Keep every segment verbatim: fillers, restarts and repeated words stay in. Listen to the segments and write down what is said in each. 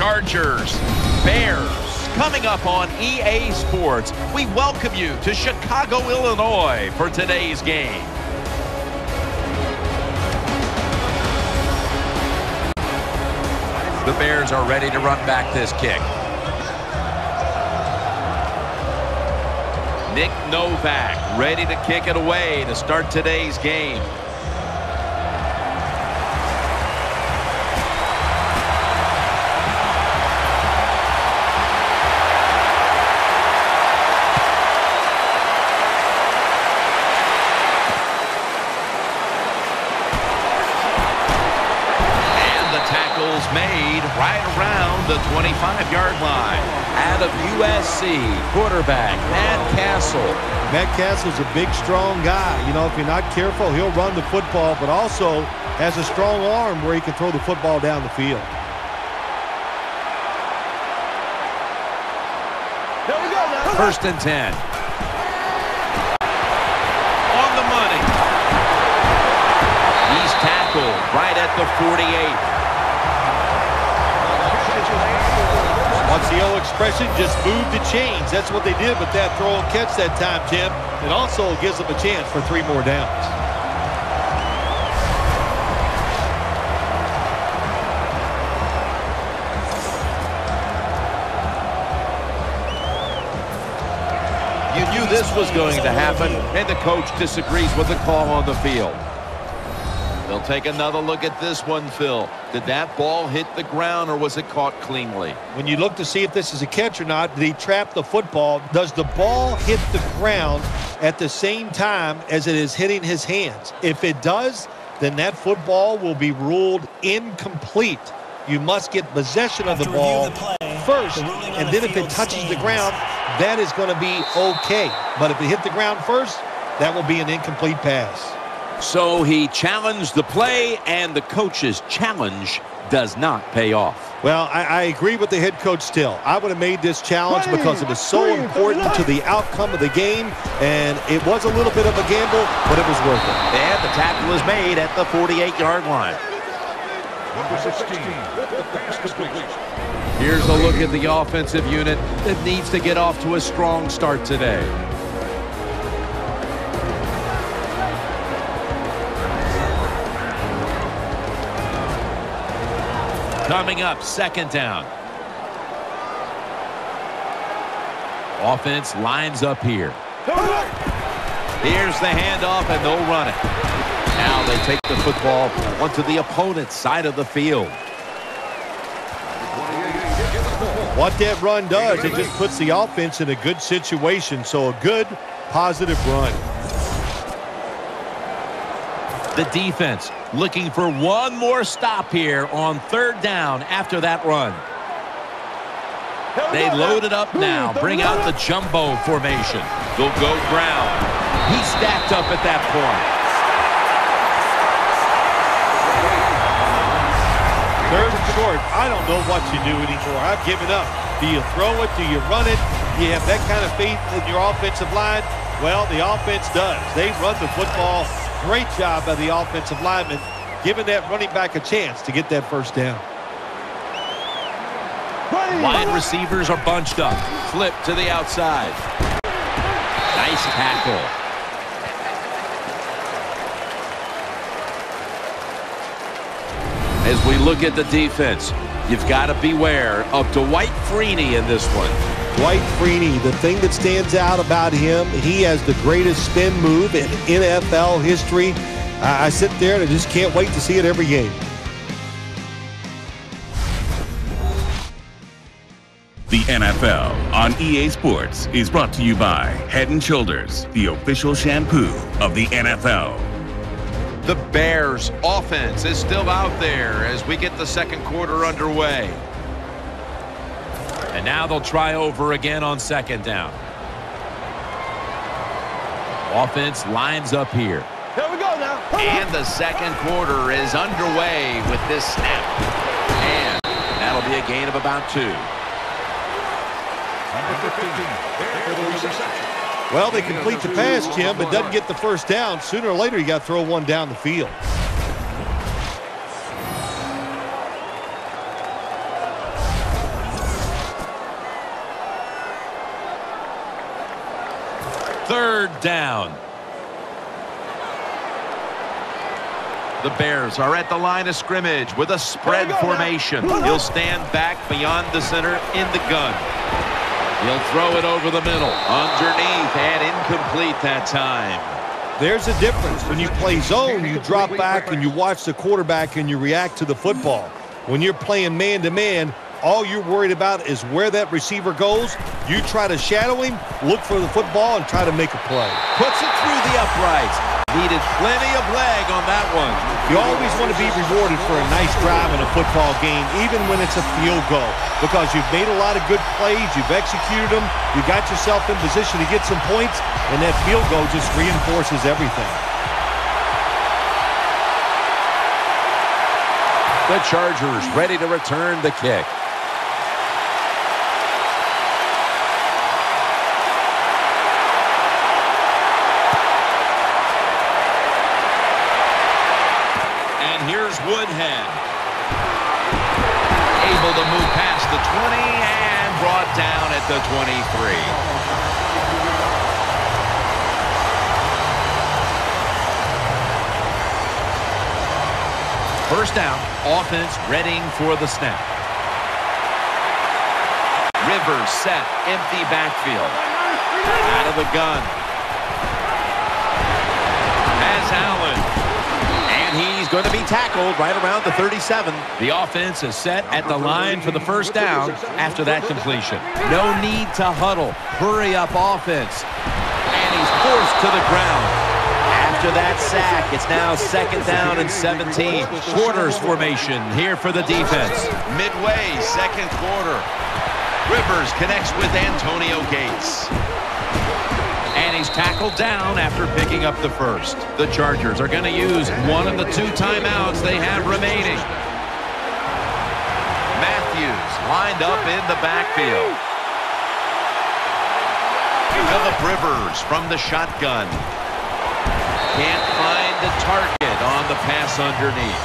Chargers, Bears, coming up on E A Sports. We welcome you to Chicago, Illinois for today's game. The Bears are ready to run back this kick. Nick Novak ready to kick it away to start today's game. Made right around the twenty-five yard line. Out of U S C, quarterback Matt Castle. Matt Castle's a big, strong guy. You know, if you're not careful, he'll run the football, but also has a strong arm where he can throw the football down the field. There we go. First and ten. On the money. He's tackled right at the forty-eight. What's the old expression? Just move the chains. That's what they did with that throw and catch that time, Jim. It also gives them a chance for three more downs. You knew this was going to happen, and the coach disagrees with the call on the field. They'll take another look at this one, Phil. Did that ball hit the ground, or was it caught cleanly? When you look to see if this is a catch or not, did he trap the football? Does the ball hit the ground at the same time as it is hitting his hands? If it does, then that football will be ruled incomplete. You must get possession of the ball first, and then if it touches the ground, that is going to be okay. But if it hit the ground first, that will be an incomplete pass. So he challenged the play, and the coach's challenge does not pay off. Well, I, I agree with the head coach still. I would have made this challenge because it was so important to the outcome of the game, and it was a little bit of a gamble, but it was worth it. And the tackle is made at the forty-eight yard line. Here's a look at the offensive unit that needs to get off to a strong start today. Coming up, second down. Offense lines up here. Here's the handoff, and they'll run it. Now they take the football onto the opponent's side of the field. What that run does, it just puts the offense in a good situation, so a good, positive run. The defense looking for one more stop here on third down after that run. They load it up now, bring out the jumbo formation. They'll go ground. He's stacked up at that point. Third and short, I don't know what you do anymore. I've given up. Do you throw it? Do you run it? Do you have that kind of faith in your offensive line? Well, the offense does. They run the football. Great job by the offensive lineman, giving that running back a chance to get that first down. Wide receivers are bunched up. Flip to the outside. Nice tackle. As we look at the defense, you've got to beware of Dwight Freeney in this one. Dwight Freeney, the thing that stands out about him, he has the greatest spin move in N F L history. I, I sit there and I just can't wait to see it every game. The N F L on E A Sports is brought to you by Head and Shoulders, the official shampoo of the N F L. The Bears offense is still out there as we get the second quarter underway. And now they'll try over again on second down. Offense lines up here. There we go now. And the second quarter is underway with this snap. And that'll be a gain of about two. Well, they complete the pass, Jim, but doesn't get the first down. Sooner or later, you got to throw one down the field. third down. The Bears are at the line of scrimmage with a spread formation. He'll stand back beyond the center in the gun. He'll throw it over the middle, underneath, and incomplete that time. There's a difference. When you play zone, you drop back and you watch the quarterback and you react to the football. When you're playing man-to-man, all you're worried about is where that receiver goes. You try to shadow him, look for the football, and try to make a play. Puts it through the uprights. Needed plenty of leg on that one. You always want to be rewarded for a nice drive in a football game, even when it's a field goal, because you've made a lot of good plays, you've executed them, you got yourself in position to get some points, and that field goal just reinforces everything. The Chargers ready to return the kick. Woodhead able to move past the twenty and brought down at the twenty-three. First down, offense readying for the snap. Rivers set, empty backfield. Out of the gun. Has Allen. He's going to be tackled right around the thirty-seven. The offense is set at the line for the first down after that completion. No need to huddle. Hurry up offense. And he's forced to the ground. After that sack, it's now second down and seventeen. Quarters formation here for the defense. Midway, second quarter. Rivers connects with Antonio Gates. And he's tackled down after picking up the first. The Chargers are going to use one of the two timeouts they have remaining. Matthews lined up in the backfield. Philip Rivers from the shotgun. Can't find the target on the pass underneath.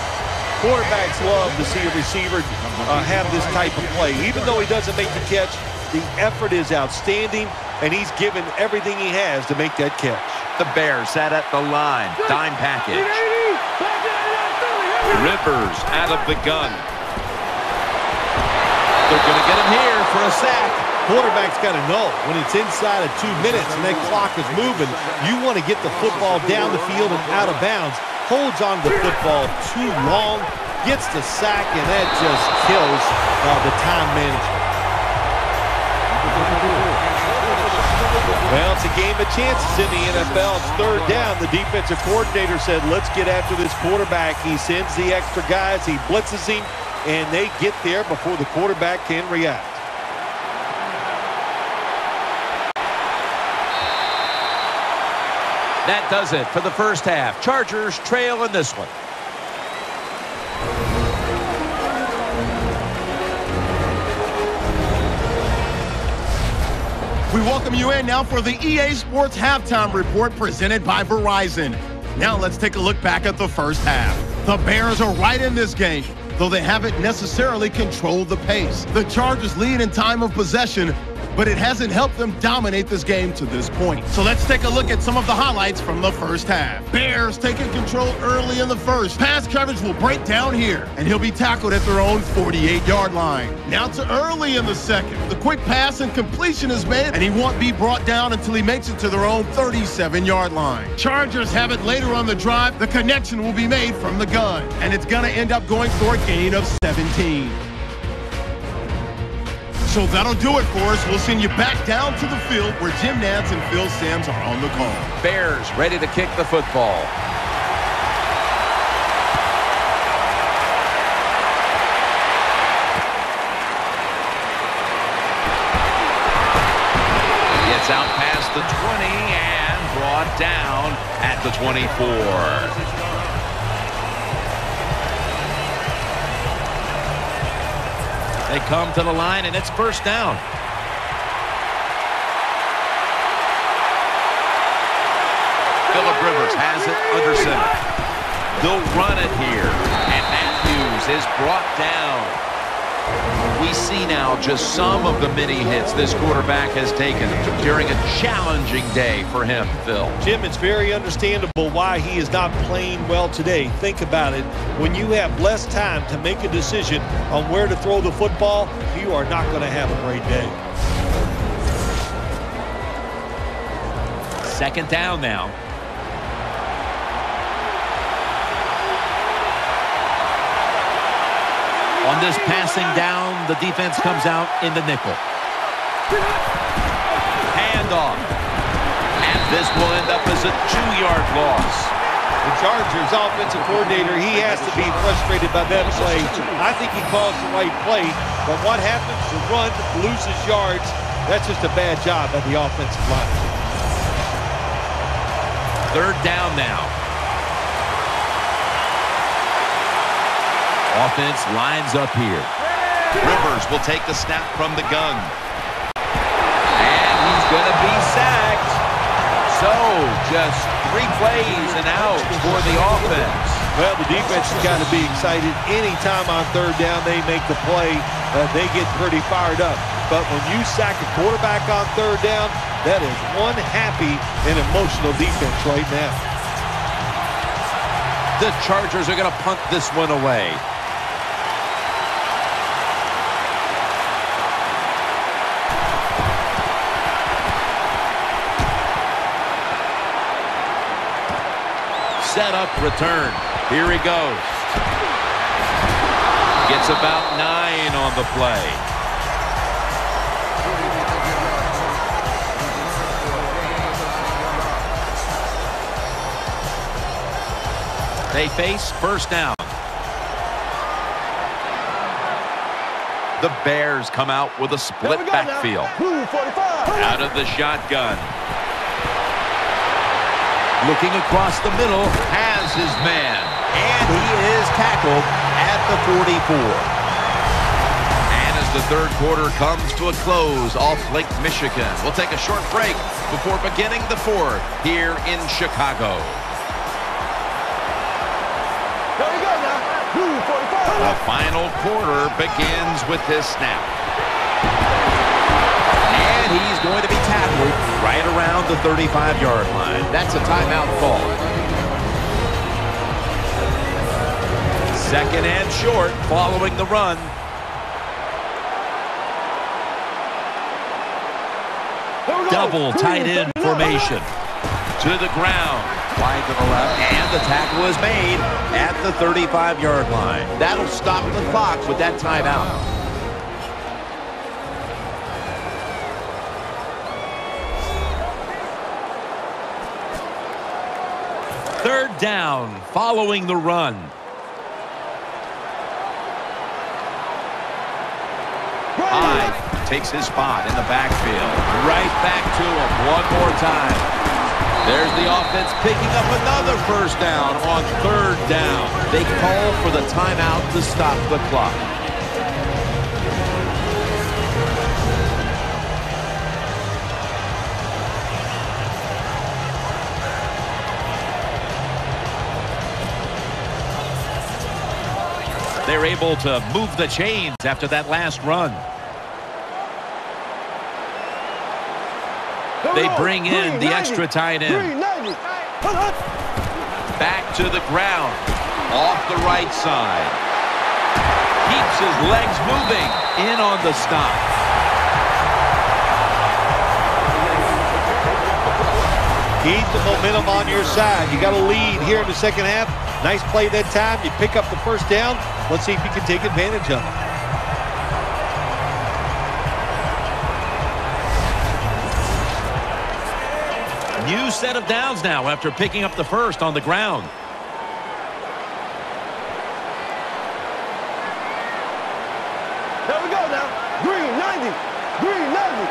Quarterbacks love to see a receiver uh, have this type of play. Even though he doesn't make the catch, the effort is outstanding. And he's given everything he has to make that catch. The Bears sat at the line. Dime package. Rivers out of the gun. They're going to get him here for a sack. Quarterback's got to know when it's inside of two minutes and that clock is moving, you want to get the football down the field and out of bounds. Holds on to the football too long. Gets the sack, and that just kills uh, the time management. Well, it's a game of chances in the N F L. It's third down. The defensive coordinator said, let's get after this quarterback. He sends the extra guys. He blitzes him, and they get there before the quarterback can react. That does it for the first half. Chargers trail in this one. We welcome you in now for the E A Sports Halftime Report presented by Verizon. Now let's take a look back at the first half. The Bears are right in this game, though they haven't necessarily controlled the pace. The Chargers lead in time of possession, but it hasn't helped them dominate this game to this point. So let's take a look at some of the highlights from the first half. Bears taking control early in the first. Pass coverage will break down here, and he'll be tackled at their own forty-eight yard line. Now to early in the second. The quick pass and completion is made, and he won't be brought down until he makes it to their own thirty-seven yard line. Chargers have it later on the drive. The connection will be made from the gun, and it's gonna end up going for a gain of seventeen. So that'll do it for us. We'll send you back down to the field where Jim Nantz and Phil Simms are on the call. Bears ready to kick the football. Gets out past the twenty and brought down at the twenty-four. They come to the line, and it's first down. Philip Rivers has it under center. They'll run it here, and Matthews is brought down. We see now just some of the many hits this quarterback has taken during a challenging day for him, Phil. Jim, it's very understandable why he is not playing well today. Think about it. When you have less time to make a decision on where to throw the football, you are not going to have a great day. Second down now. On this passing down, the defense comes out in the nickel. Handoff. And this will end up as a two-yard loss. The Chargers offensive coordinator, he has to be frustrated by that play. I think he calls the right play, but what happens? The run loses yards. That's just a bad job by the offensive line. Third down now. Offense lines up here. Rivers will take the snap from the gun. And he's going to be sacked. So, just three plays and out for the offense. Well, the defense has got to be excited. Anytime on third down they make the play, uh, they get pretty fired up. But when you sack a quarterback on third down, that is one happy and emotional defense right now. The Chargers are going to punt this one away. Set up, return. Here he goes. Gets about nine on the play. They face first down. The Bears come out with a split backfield. Out of the shotgun. Looking across the middle, has his man. And he is tackled at the forty-four. And as the third quarter comes to a close off Lake Michigan, we'll take a short break before beginning the fourth here in Chicago. There we go now. The final quarter begins with this snap. And he's going to be tackled right around the thirty-five-yard line. That's a timeout call. Second and short following the run. Double tight end formation. To the ground. Wide to the left. And the tackle is made at the thirty-five-yard line. That'll stop the clock with that timeout. Third down following the run. High takes his spot in the backfield. Right back to him one more time. There's the offense picking up another first down on third down. They call for the timeout to stop the clock. They're able to move the chains after that last run. They bring in the extra tight end. Back to the ground. Off the right side. Keeps his legs moving. In on the stop. Keep the momentum on your side. You got a lead here in the second half. Nice play that time. You pick up the first down. Let's see if you can take advantage of it. New set of downs now after picking up the first on the ground. There we go now. Green ninety. Green ninety.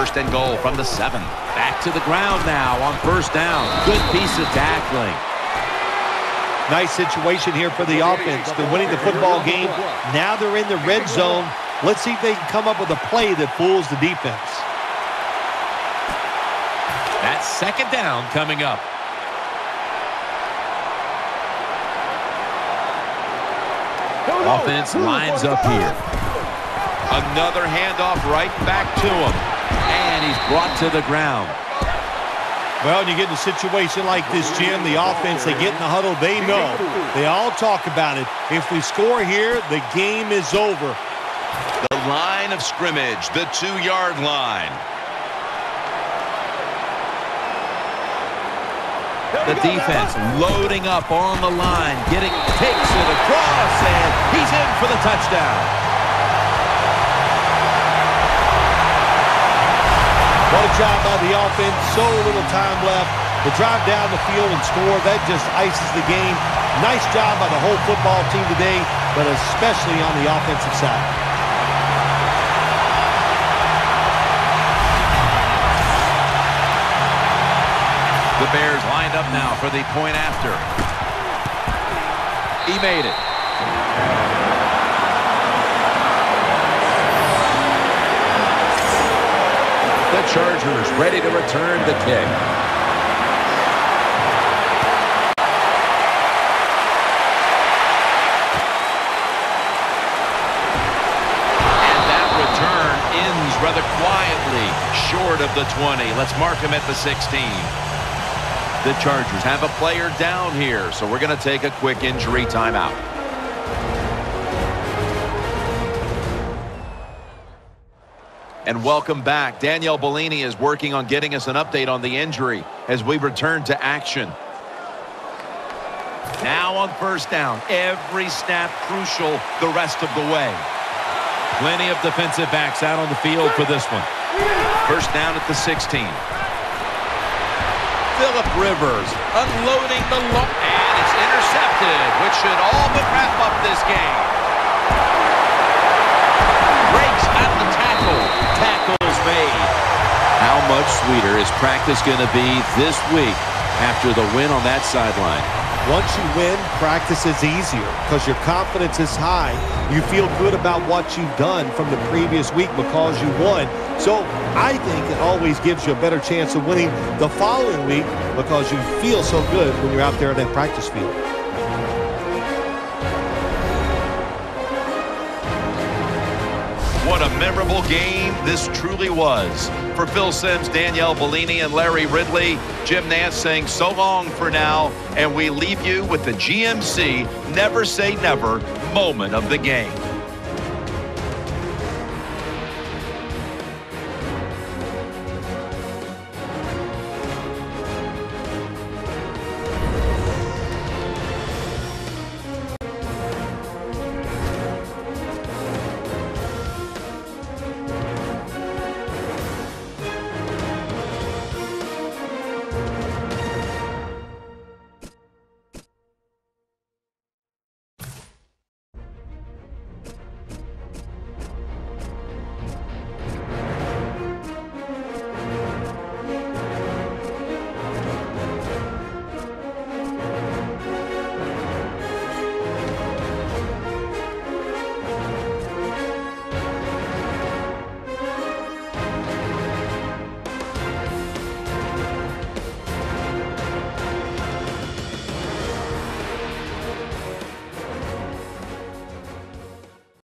First and goal from the seven. Back to the ground now on first down. Good piece of tackling. Nice situation here for the offense. They're winning the football game. Now they're in the red zone. Let's see if they can come up with a play that fools the defense. That's second down coming up. Offense lines up here. Another handoff right back to him. And he's brought to the ground. Well, you get in a situation like this, Jim, the offense, they get in the huddle, they know. They all talk about it. If we score here, the game is over. The line of scrimmage, the two-yard line. The defense loading up on the line, getting takes it across, and he's in for the touchdown. What a job by the offense. So little time left. The drive down the field and score, that just ices the game. Nice job by the whole football team today, but especially on the offensive side. The Bears lined up now for the point after. He made it. The Chargers ready to return the kick. And that return ends rather quietly, short of the twenty. Let's mark him at the sixteen. The Chargers have a player down here, so we're going to take a quick injury timeout. And welcome back. Danielle Bellini is working on getting us an update on the injury as we return to action. Now on first down, every snap crucial the rest of the way. Plenty of defensive backs out on the field for this one. First down at the sixteen. Philip Rivers unloading the look, and it's intercepted, which should all but wrap up this game. Breaks out the tackle. Tackle's made. How much sweeter is practice going to be this week after the win on that sideline? Once you win, practice is easier because your confidence is high. You feel good about what you've done from the previous week because you won. So I think it always gives you a better chance of winning the following week because you feel so good when you're out there in that practice field. What a memorable game this truly was. For Phil Simms, Danielle Bellini, and Larry Ridley, Jim Nantz saying so long for now, and we leave you with the G M C Never Say Never moment of the game.